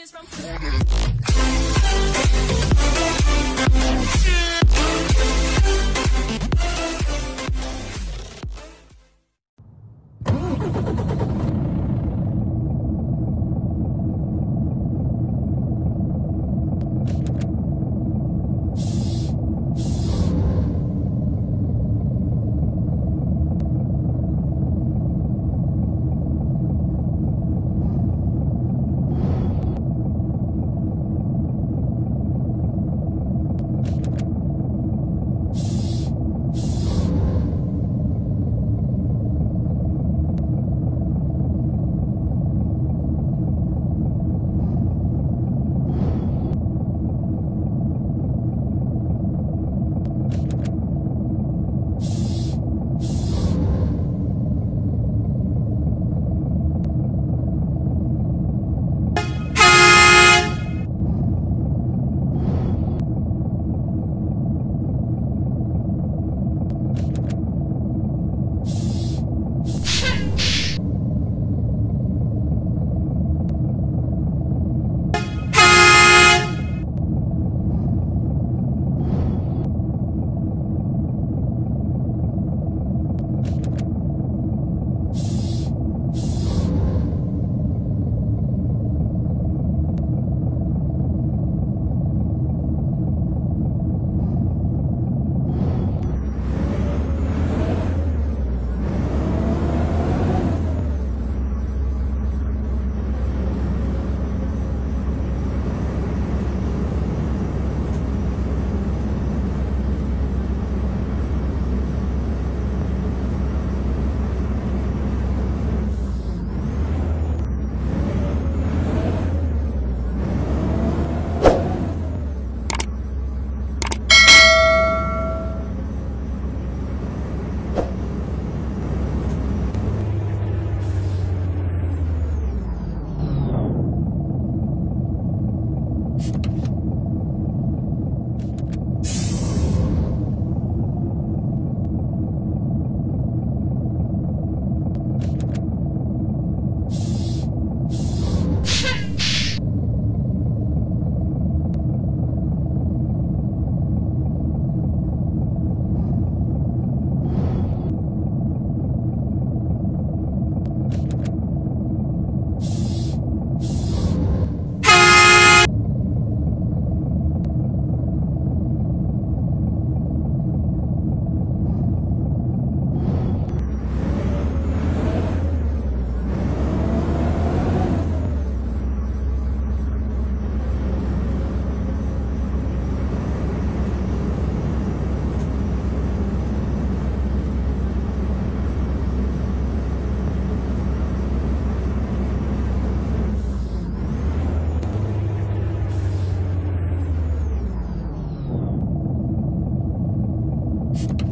is from you